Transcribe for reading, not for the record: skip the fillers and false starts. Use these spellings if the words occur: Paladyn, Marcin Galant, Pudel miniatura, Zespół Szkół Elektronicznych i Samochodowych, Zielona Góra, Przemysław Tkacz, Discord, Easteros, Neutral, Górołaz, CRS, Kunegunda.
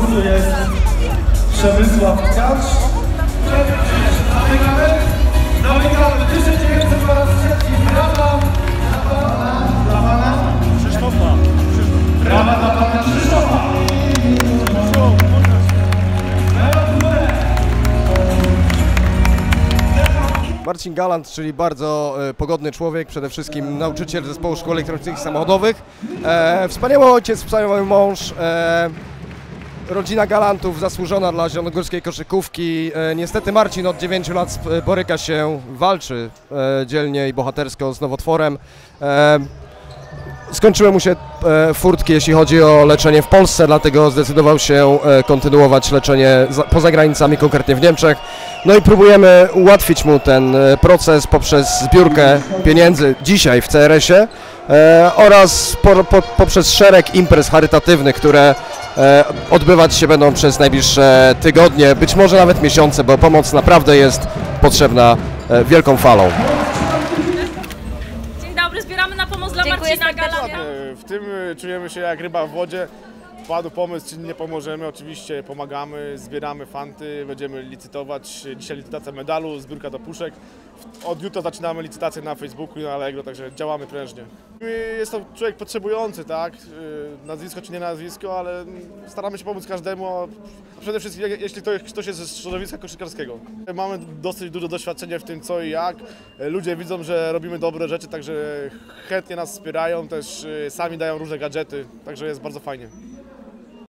muru jest Przemysław Tkacz. Zamykamy. Zamykamy. 1923. Brawa dla pana Krzysztofa. Brawa dla pana Krzysztofa. Marcin Galant, czyli bardzo pogodny człowiek, przede wszystkim nauczyciel Zespołu Szkół Elektronicznych i Samochodowych. Wspaniały ojciec, wspaniały mąż. Rodzina Galantów zasłużona dla zielonogórskiej koszykówki. Niestety Marcin od 9 lat boryka się, walczy dzielnie i bohatersko z nowotworem. Skończyły mu się furtki, jeśli chodzi o leczenie w Polsce, dlatego zdecydował się kontynuować leczenie poza granicami, konkretnie w Niemczech. No i próbujemy ułatwić mu ten proces poprzez zbiórkę pieniędzy dzisiaj w CRS-ie oraz poprzez szereg imprez charytatywnych, które odbywać się będą przez najbliższe tygodnie, być może nawet miesiące, bo pomoc naprawdę jest potrzebna wielką falą. Dzień dobry, zbieramy na pomoc dla Marcina Galanta. W tym czujemy się jak ryba w wodzie. Padł pomysł, czy nie pomożemy, oczywiście pomagamy, zbieramy fanty, będziemy licytować. Dzisiaj licytacja medalu, zbiórka do puszek. Od jutra zaczynamy licytację na Facebooku i na Allegro, także działamy prężnie. Jest to człowiek potrzebujący, tak? Nazwisko czy nie nazwisko, ale staramy się pomóc każdemu, a przede wszystkim jeśli ktoś jest ze środowiska koszykarskiego. Mamy dosyć dużo doświadczenia w tym co i jak. Ludzie widzą, że robimy dobre rzeczy, także chętnie nas wspierają, też sami dają różne gadżety, także jest bardzo fajnie.